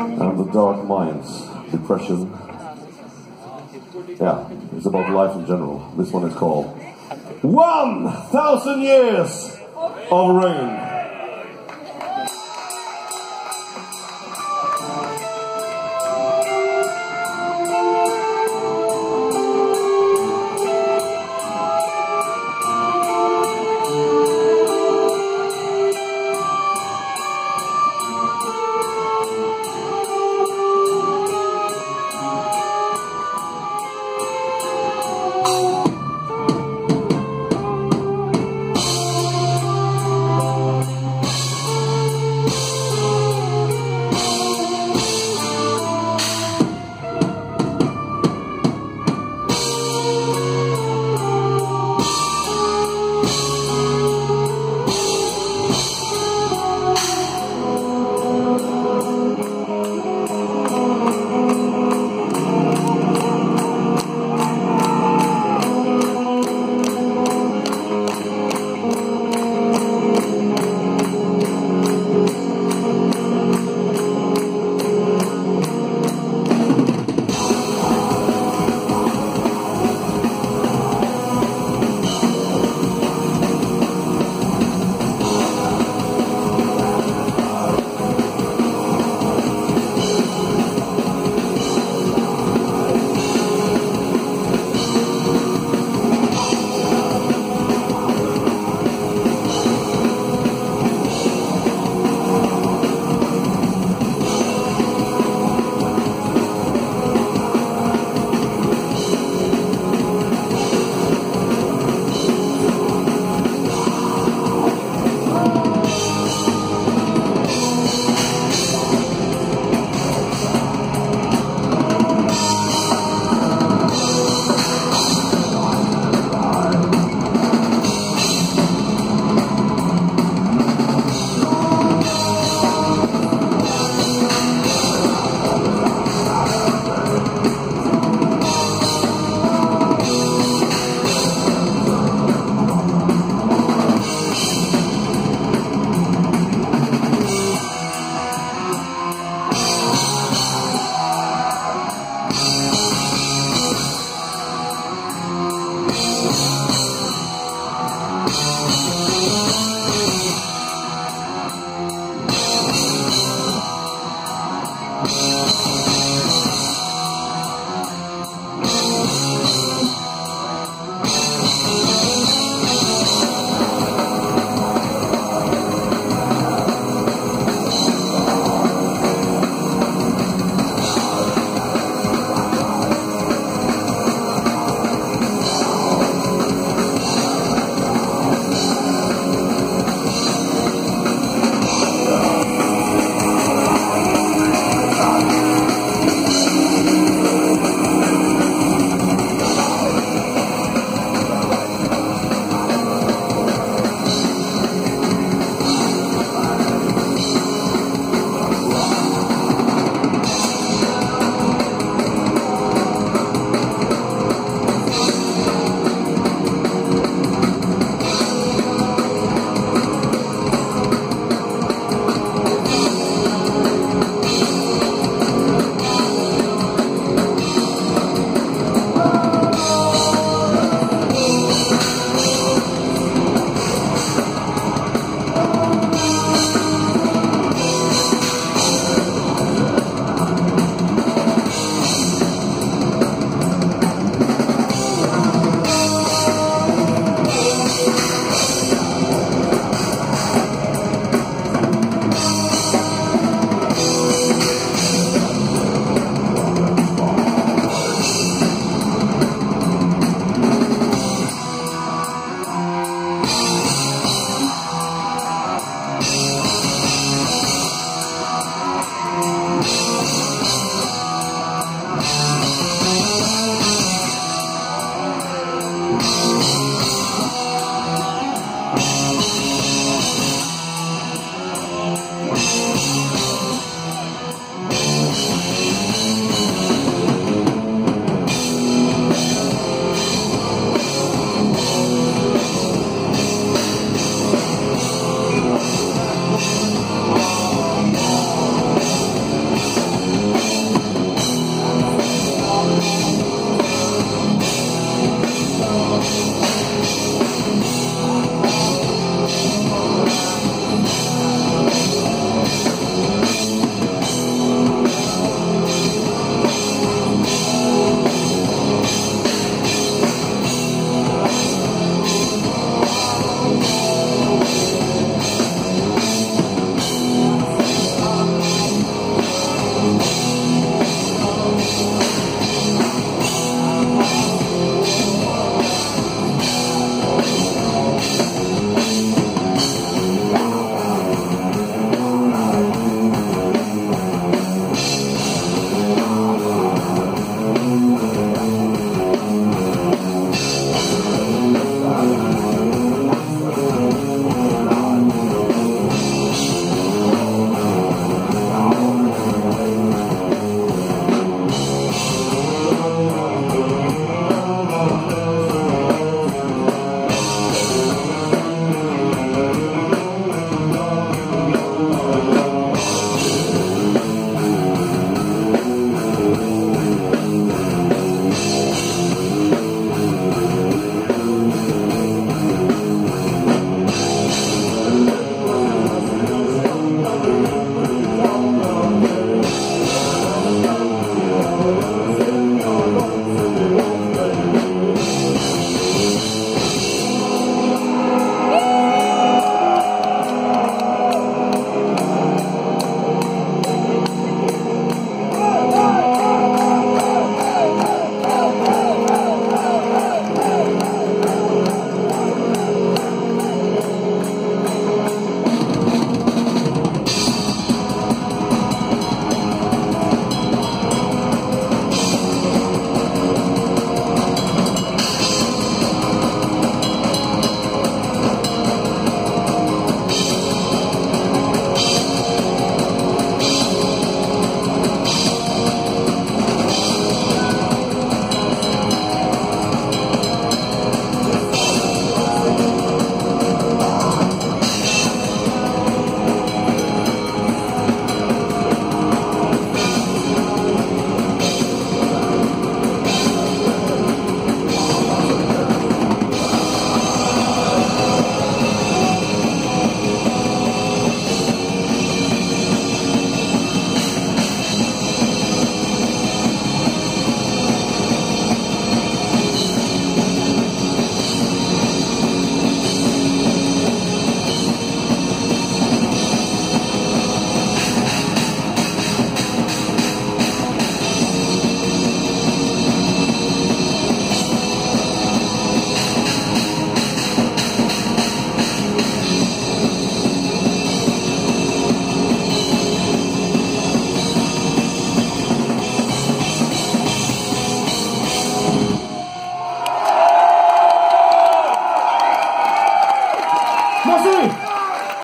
and the dark minds, depression. Yeah, it's about life in general. This one is called 1,000 Years of Rain.